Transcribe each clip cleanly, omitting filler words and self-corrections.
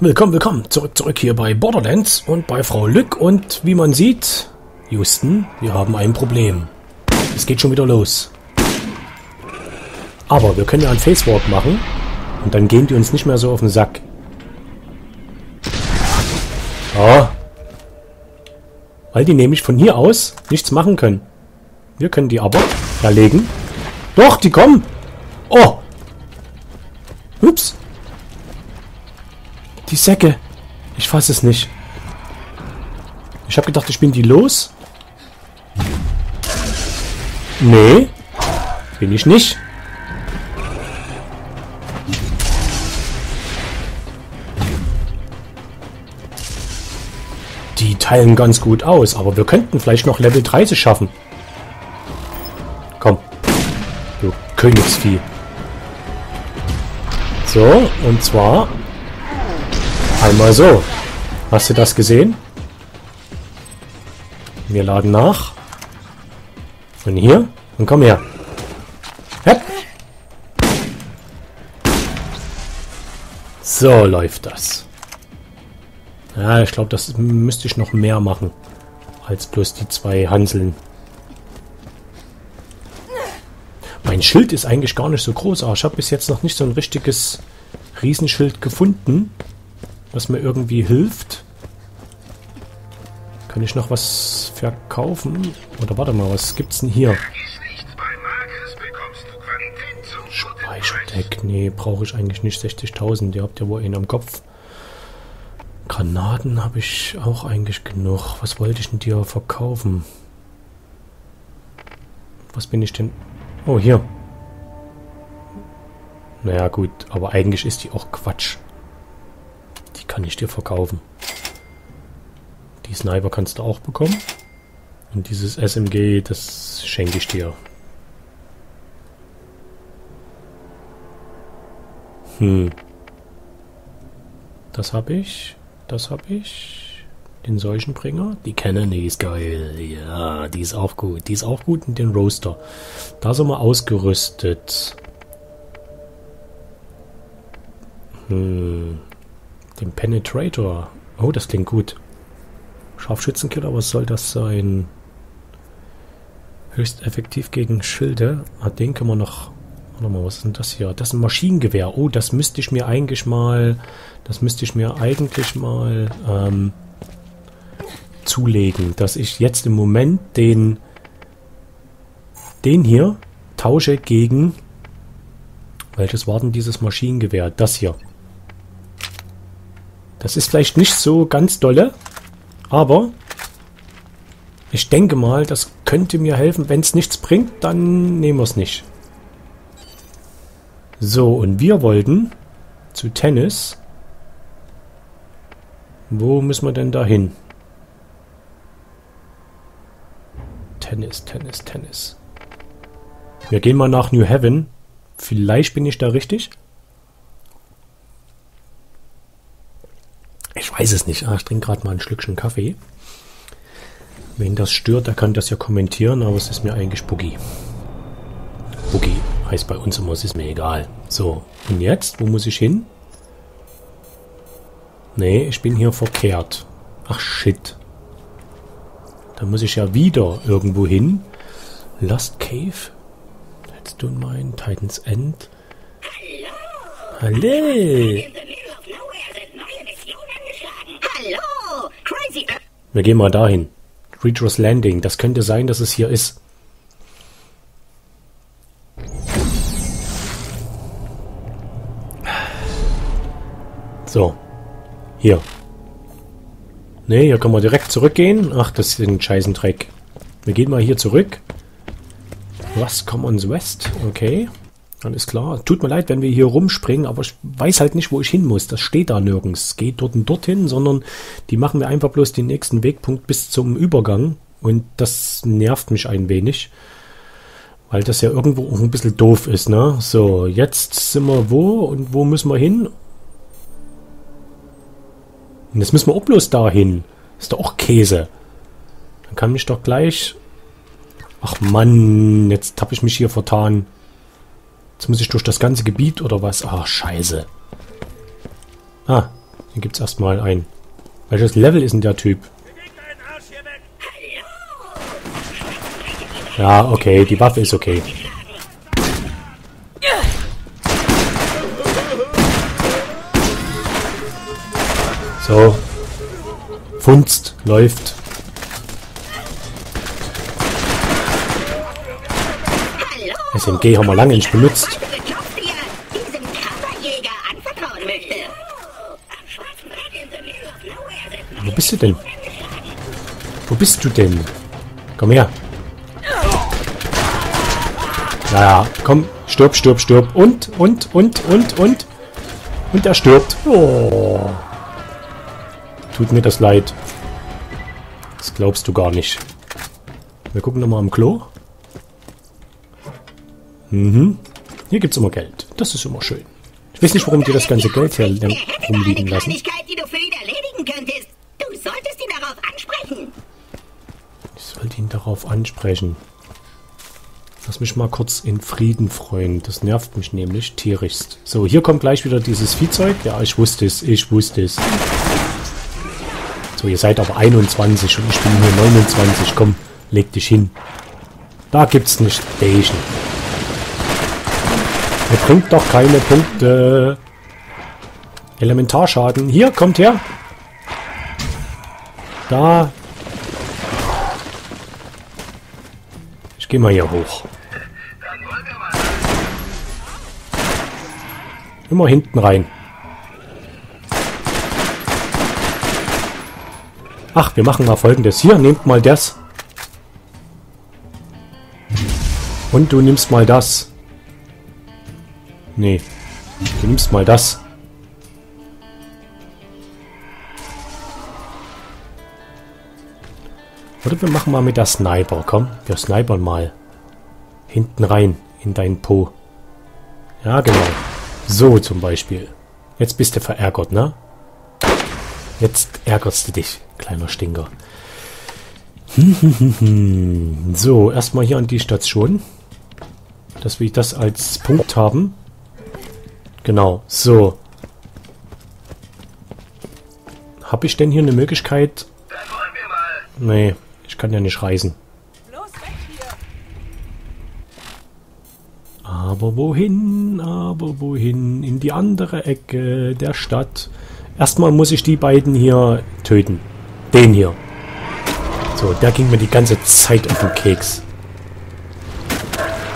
Willkommen zurück hier bei Borderlands und bei Frau Lück. Und wie man sieht, Houston, wir haben ein Problem. Es geht schon wieder los. Aber wir können ja einen Phasewalk machen und dann gehen die uns nicht mehr so auf den Sack. Ja. Weil die nämlich von hier aus nichts machen können. Wir können die aber erlegen. Doch, die kommen! Oh! Ups! Die Säcke. Ich fasse es nicht. Ich habe gedacht, ich bin die los. Nee. Bin ich nicht. Die teilen ganz gut aus. Aber wir könnten vielleicht noch Level 30 schaffen. Komm. Du Königsvieh. So, und zwar... einmal so. Hast du das gesehen? Wir laden nach. Von hier. Und komm her. Hepp. So läuft das. Ja, ich glaube, das müsste ich noch mehr machen. Als bloß die zwei Hanseln. Mein Schild ist eigentlich gar nicht so groß. Aber ich habe bis jetzt noch nicht so ein richtiges Riesenschild gefunden. Was mir irgendwie hilft. Kann ich noch was verkaufen? Oder warte mal, was gibt's denn hier? Speicherdeck. Nee, brauche ich eigentlich nicht. 60.000, ihr habt ja wohl einen am Kopf. Granaten habe ich auch eigentlich genug. Was wollte ich denn dir verkaufen? Was bin ich denn? Oh, hier. Naja, gut. Aber eigentlich ist die auch Quatsch. Die kann ich dir verkaufen. Die Sniper kannst du auch bekommen. Und dieses SMG, das schenke ich dir. Hm. Das habe ich. Das habe ich. Den Seuchenbringer. Die Cannon, die ist geil. Ja, die ist auch gut. Die ist auch gut. Und den Roaster. Da sind wir ausgerüstet. Hm. Den Penetrator. Oh, das klingt gut. Scharfschützenkiller, was soll das sein? Höchst effektiv gegen Schilde. Ah, den können wir noch... warte mal, was ist denn das hier? Das ist ein Maschinengewehr. Oh, das müsste ich mir eigentlich mal... zulegen. Dass ich jetzt im Moment den... den hier tausche gegen... welches war denn dieses Maschinengewehr? Das hier. Das ist vielleicht nicht so ganz dolle, aber ich denke mal, das könnte mir helfen. Wenn es nichts bringt, dann nehmen wir es nicht. So, und wir wollten zu Tannis. Wo müssen wir denn da hin? Tannis. Wir gehen mal nach New Haven. Vielleicht bin ich da richtig. Ich weiß es nicht. Ah, ich trinke gerade mal ein Schlückchen Kaffee. Wen das stört, der kann das ja kommentieren, aber es ist mir eigentlich Boogie. Boogie heißt bei uns immer, es ist mir egal. So, und jetzt? Wo muss ich hin? Nee, ich bin hier verkehrt. Ach, shit. Da muss ich ja wieder irgendwo hin. Last Cave. Headstone Mine, Titans End. Hallo! Wir gehen mal dahin. Retro's Landing. Das könnte sein, dass es hier ist. So. Hier. Ne, hier können wir direkt zurückgehen. Ach, das ist ein Scheißendreck. Wir gehen mal hier zurück. Rust Commons West. Okay. Alles klar. Tut mir leid, wenn wir hier rumspringen, aber ich weiß halt nicht, wo ich hin muss. Das steht da nirgends. Geht dort und dorthin, sondern die machen mir einfach bloß den nächsten Wegpunkt bis zum Übergang. Und das nervt mich ein wenig. Weil das ja irgendwo auch ein bisschen doof ist, ne? So, jetzt sind wir wo und wo müssen wir hin? Und jetzt müssen wir auch bloß da hin. Ist doch auch Käse. Dann kann mich doch gleich... ach Mann, jetzt habe ich mich hier vertan. Jetzt muss ich durch das ganze Gebiet oder was? Ah, scheiße. Ah, Dann gibt's erstmal ein. Welches Level ist denn der Typ? Ja, okay, die Waffe ist okay. So. Funzt, läuft. SMG haben wir lange nicht benutzt. Wo bist du denn? Wo bist du denn? Komm her. Naja, komm. Stirb, stirb, stirb. Und. Und er stirbt. Oh. Tut mir das leid. Das glaubst du gar nicht. Wir gucken nochmal am Klo. Mhm. Hier gibt's immer Geld. Das ist immer schön. Ich weiß nicht, warum dir das ganze Geld hier rumliegen lassen. Ich sollte ihn darauf ansprechen. Lass mich mal kurz in Frieden freuen. Das nervt mich nämlich tierischst. So, hier kommt gleich wieder dieses Viehzeug. Ja, ich wusste es. Ich wusste es. So, ihr seid aber 21 und ich bin nur 29. Komm, leg dich hin. Da gibt's nicht Station. Er bringt doch keine Punkte. Elementarschaden. Hier, kommt her. Da. Ich gehe mal hier hoch. Immer hinten rein. Ach, wir machen mal Folgendes. Hier, nehmt mal das. Und du nimmst mal das. Nee, du nimmst mal das. Oder wir machen mal mit der Sniper, komm. Wir snipern mal. Hinten rein, in deinen Po. Ja, genau. So zum Beispiel. Jetzt bist du verärgert, ne? Jetzt ärgerst du dich, kleiner Stinker. So, erstmal hier an die Station. Dass wir das als Punkt haben. Genau, so. Habe ich denn hier eine Möglichkeit? Nee, ich kann ja nicht reisen. Aber wohin? Aber wohin? In die andere Ecke der Stadt. Erstmal muss ich die beiden hier töten. Den hier. So, der ging mir die ganze Zeit auf den Keks.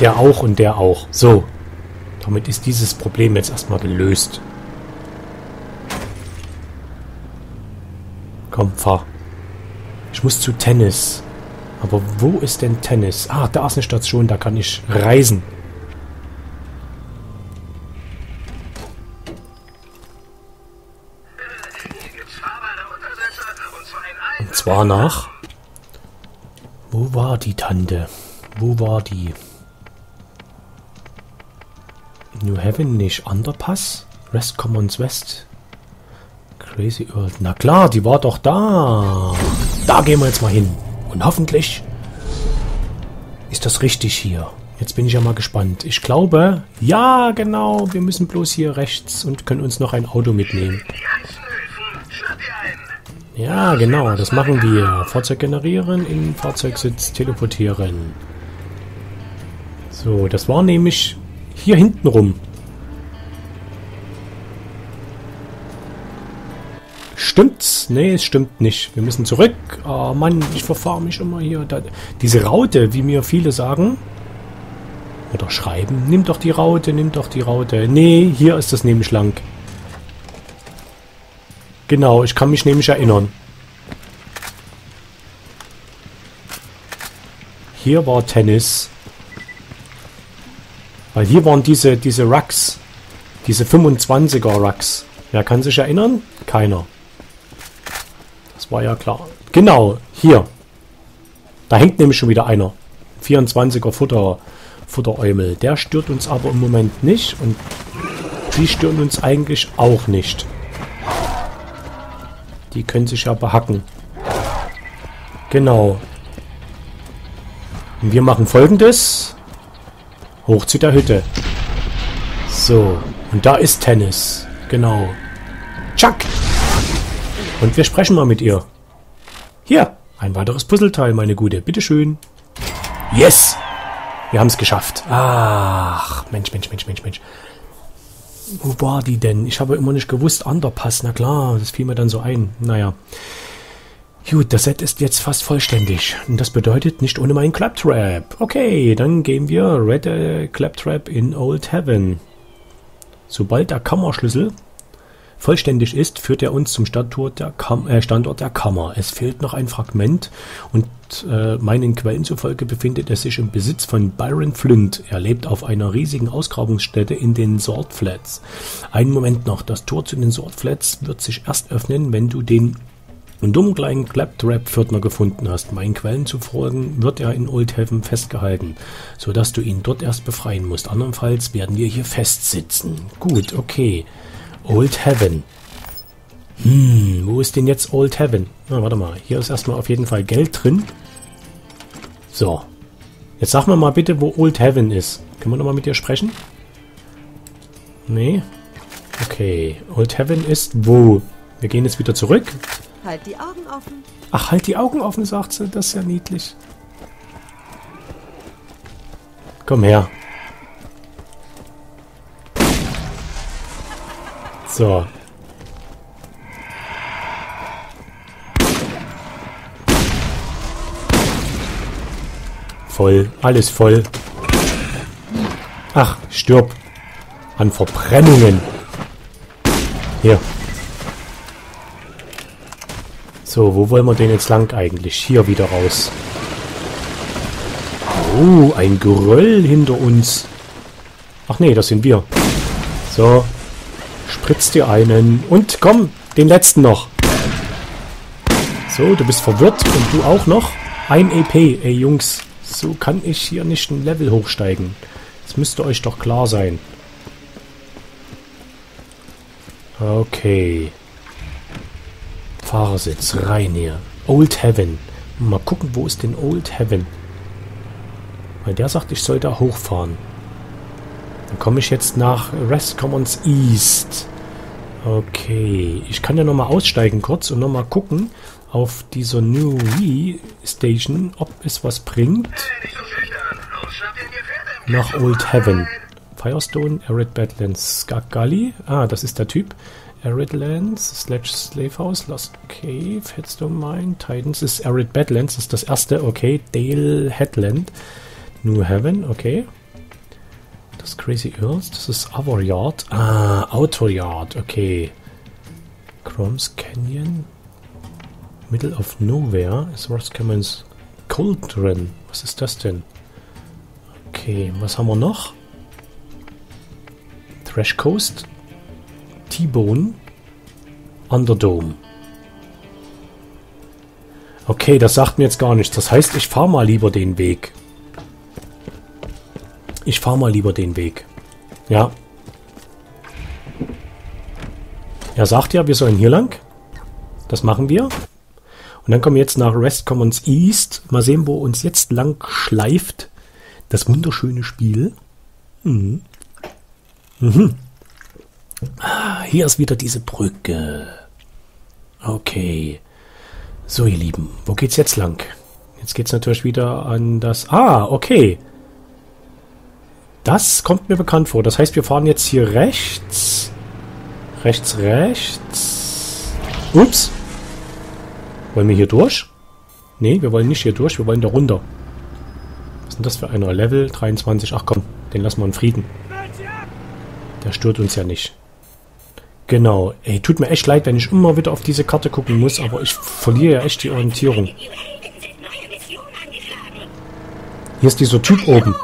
Der auch und der auch. So. Damit ist dieses Problem jetzt erstmal gelöst. Komm, fahr. Ich muss zu Tannis. Aber wo ist denn Tannis? Ah, da ist eine Station, da kann ich reisen. Und zwar nach... Wo war die Tante? Wo war die... New Haven nicht. Underpass? Rust Commons West? Crazy Earth. Na klar, die war doch da. Da gehen wir jetzt mal hin. Und hoffentlich ist das richtig hier. Jetzt bin ich ja mal gespannt. Ich glaube, ja genau, wir müssen bloß hier rechts und können uns noch ein Auto mitnehmen. Ja genau, das machen wir. Fahrzeug generieren, in Fahrzeugsitz teleportieren. So, das war nämlich... Hier hinten rum. Stimmt's? Nee, es stimmt nicht. Wir müssen zurück. Oh Mann, ich verfahre mich immer hier. Diese Raute, wie mir viele sagen. Oder schreiben. Nimm doch die Raute, nimm doch die Raute. Nee, hier ist das nämlich lang. Genau, ich kann mich nämlich erinnern. Hier war Tannis. Weil hier waren diese Rucks. Diese 25er Rucks. Wer kann sich erinnern? Keiner. Das war ja klar. Genau, hier. Da hängt nämlich schon wieder einer. 24er Futteräumel. Der stört uns aber im Moment nicht. Und die stören uns eigentlich auch nicht. Die können sich ja behacken. Genau. Und wir machen Folgendes. Hoch zu der Hütte. So. Und da ist Tannis. Genau. Chuck! Und wir sprechen mal mit ihr. Hier, ein weiteres Puzzleteil, meine Gute. Bitteschön. Yes! Wir haben es geschafft. Ach, Mensch. Wo war die denn? Ich habe immer nicht gewusst, Underpass. Na klar, das fiel mir dann so ein. Naja. Gut, das Set ist jetzt fast vollständig. Und das bedeutet nicht ohne meinen Claptrap. Okay, dann gehen wir Red Claptrap in Old Heaven. Sobald der Kammerschlüssel vollständig ist, führt er uns zum Standort der, Kammer. Es fehlt noch ein Fragment und meinen Quellen zufolge befindet es sich im Besitz von Byron Flint. Er lebt auf einer riesigen Ausgrabungsstätte in den Salt Flats. Einen Moment noch, das Tor zu den Salt Flats wird sich erst öffnen, wenn du den dummen kleinen Claptrap-Pförtner gefunden hast. Meinen Quellen zufolge wird er in Old Heaven festgehalten, sodass du ihn dort erst befreien musst. Andernfalls werden wir hier festsitzen. Gut, okay. Old Heaven. Hm, wo ist denn jetzt Old Heaven? Na, warte mal. Hier ist erstmal auf jeden Fall Geld drin. So. Jetzt sag mir mal bitte, wo Old Heaven ist. Können wir nochmal mit dir sprechen? Nee. Okay. Old Heaven ist wo? Wir gehen jetzt wieder zurück. Halt die Augen offen. Ach, halt die Augen offen, sagt sie. Das ist ja niedlich. Komm her. So. Voll. Alles voll. Ach, stirb. An Verbrennungen. Hier. So, wo wollen wir den jetzt lang eigentlich? Hier wieder raus. Oh, ein Geröll hinter uns. Ach nee, das sind wir. So. Spritzt dir einen. Und komm, den letzten noch. So, du bist verwirrt. Und du auch noch. Ein EP. Ey, Jungs. So kann ich hier nicht ein Level hochsteigen. Das müsste euch doch klar sein. Okay. Fahrersitz. Rein hier. Old Heaven. Mal gucken, wo ist denn Old Heaven? Weil der sagt, ich soll da hochfahren. Dann komme ich jetzt nach Rust Commons East. Okay. Ich kann ja nochmal aussteigen kurz und nochmal gucken auf dieser New Haven Station, ob es was bringt. Nach Old Heaven. Fyrestone, Arid Badlands, Skagalli. Ah, das ist der Typ. Arid Lands, Sledge Slave House, Last Cave, Headstone Mine, Titans ist Arid Badlands, ist das erste. Okay. Dale Headland. New Haven, okay. Das Crazy Earth, das ist Outer Yard. Ah, Outer Yard, okay. Krom's Canyon. Middle of Nowhere ist Rust Commons Coldren. Was ist das denn? Okay, was haben wir noch? Trash Coast. T-Bone Underdome. Okay, das sagt mir jetzt gar nichts. Das heißt, ich fahre mal lieber den Weg. Ich fahre mal lieber den Weg. Ja. Er sagt ja, wir sollen hier lang. Das machen wir. Und dann kommen wir jetzt nach Rust Commons East. Mal sehen, wo uns jetzt lang schleift. Das wunderschöne Spiel. Mhm. Mhm. Ah, hier ist wieder diese Brücke. Okay. So, ihr Lieben. Wo geht's jetzt lang? Jetzt geht's natürlich wieder an das... Ah, okay. Das kommt mir bekannt vor. Das heißt, wir fahren jetzt hier rechts. Rechts, rechts. Ups. Wollen wir hier durch? Nee, wir wollen nicht hier durch. Wir wollen da runter. Was ist denn das für einer? Level 23. Ach komm, den lassen wir in Frieden. Der stört uns ja nicht. Genau. Ey, tut mir echt leid, wenn ich immer wieder auf diese Karte gucken muss. Aber ich verliere ja echt die Orientierung. Hier ist dieser Typ oben.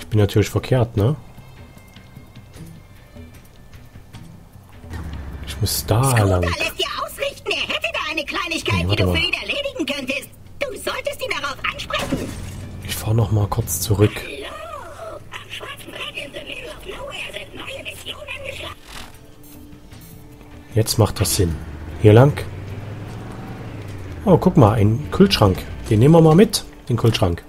Ich bin natürlich verkehrt, ne? Ich muss da lang. Scooter lässt dir ausrichten. Er hätte da eine Kleinigkeit, die du für ihn erledigen könntest. Du solltest ihn darauf ansprechen. Ich fahre noch mal kurz zurück. Hallo. Am schwarzen Brett in the Middle of Nowhere sind neue Missionen geschlagen. Jetzt macht das Sinn. Hier lang. Oh, guck mal, ein Kühlschrank. Den nehmen wir mal mit, den Kühlschrank.